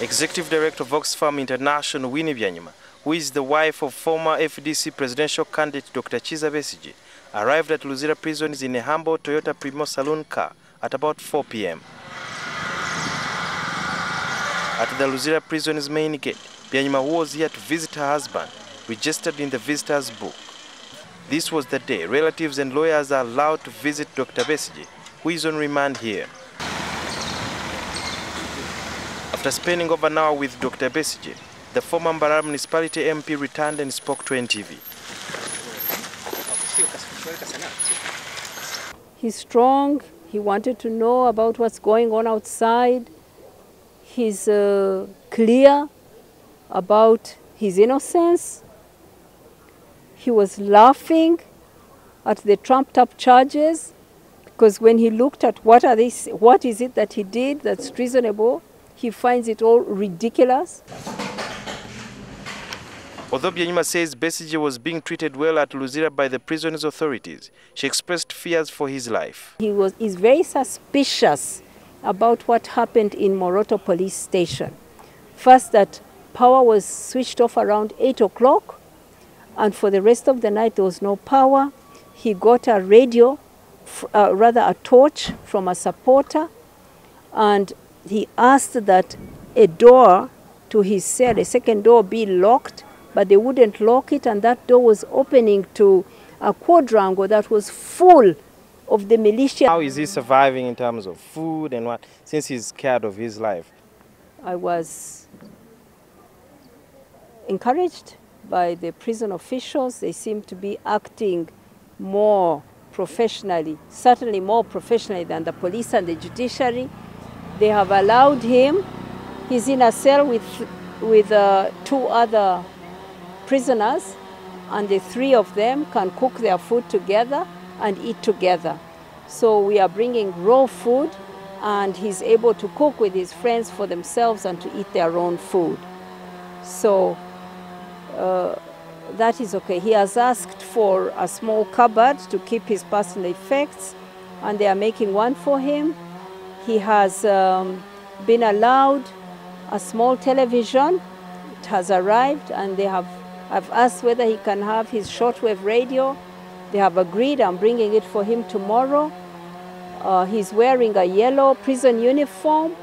Executive Director of Oxfam International, Winnie Byanyima, who is the wife of former FDC presidential candidate Dr. Kiiza Besigye, arrived at Luzira prison in a humble Toyota Primo saloon car at about 4 p.m. At the Luzira prison's main gate, Byanyima, who was here to visit her husband, registered in the visitor's book. This was the day relatives and lawyers are allowed to visit Dr. Besigye, who is on remand here. After spending over an hour with Dr. Besigye, the former Mbarara Municipality MP returned and spoke to NTV. He's strong. He wanted to know about what's going on outside. He's clear about his innocence. He was laughing at the trumped-up charges, because when he looked at what is it that he did that's treasonable, he finds it all ridiculous. Although Byanyima says Besigye was being treated well at Luzira by the prison's authorities, she expressed fears for his life. He is very suspicious about what happened in Moroto police station. First, that power was switched off around 8 o'clock, and for the rest of the night there was no power. He got a radio, rather a torch from a supporter, and he asked that a door to his cell, a second door, be locked, but they wouldn't lock it, and that door was opening to a quadrangle that was full of the militia. How is he surviving in terms of food and what, since he's scared of his life? I was encouraged by the prison officials. They seem to be acting more professionally, certainly more professionally than the police and the judiciary. They have allowed him. He's in a cell with two other prisoners, and the three of them can cook their food together and eat together. So we are bringing raw food, and he's able to cook with his friends for themselves and to eat their own food. So that is okay. He has asked for a small cupboard to keep his personal effects, and they are making one for him. He has been allowed a small television. It has arrived, and they have asked whether he can have his shortwave radio. They have agreed. I'm bringing it for him tomorrow. He's wearing a yellow prison uniform,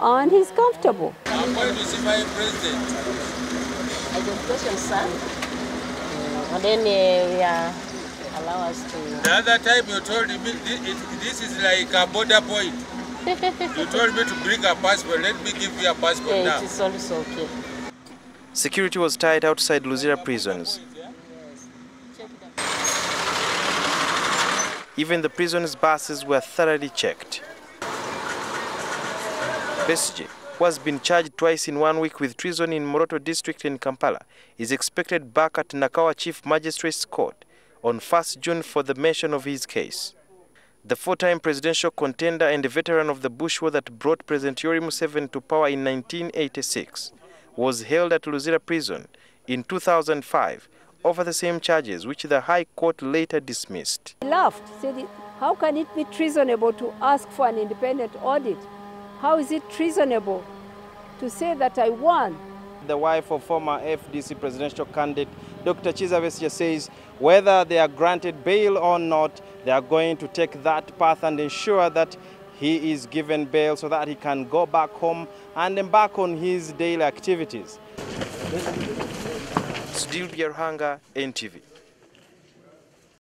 and he's comfortable. I'm going to see my president. Education, sir. And then we are allow us to. The other time you told me this is like a border point. You told me to bring a passport. Let me give you a passport now. It is also okay. Security was tight outside Luzira prisons. Even the prison's buses were thoroughly checked. Besigye, who has been charged twice in 1 week with treason in Moroto district in Kampala, is expected back at Nakawa Chief Magistrate's Court on 1st June for the mention of his case. The four-time presidential contender and a veteran of the Bush War that brought President Yoweri Museveni to power in 1986 was held at Luzira prison in 2005 over the same charges, which the High Court later dismissed. He laughed, said, how can it be treasonable to ask for an independent audit? How is it treasonable to say that I won? The wife of former FDC presidential candidate Dr. Kiiza Besigye says whether they are granted bail or not, they are going to take that path and ensure that he is given bail so that he can go back home and embark on his daily activities. Sudhir Byaruhanga, NTV.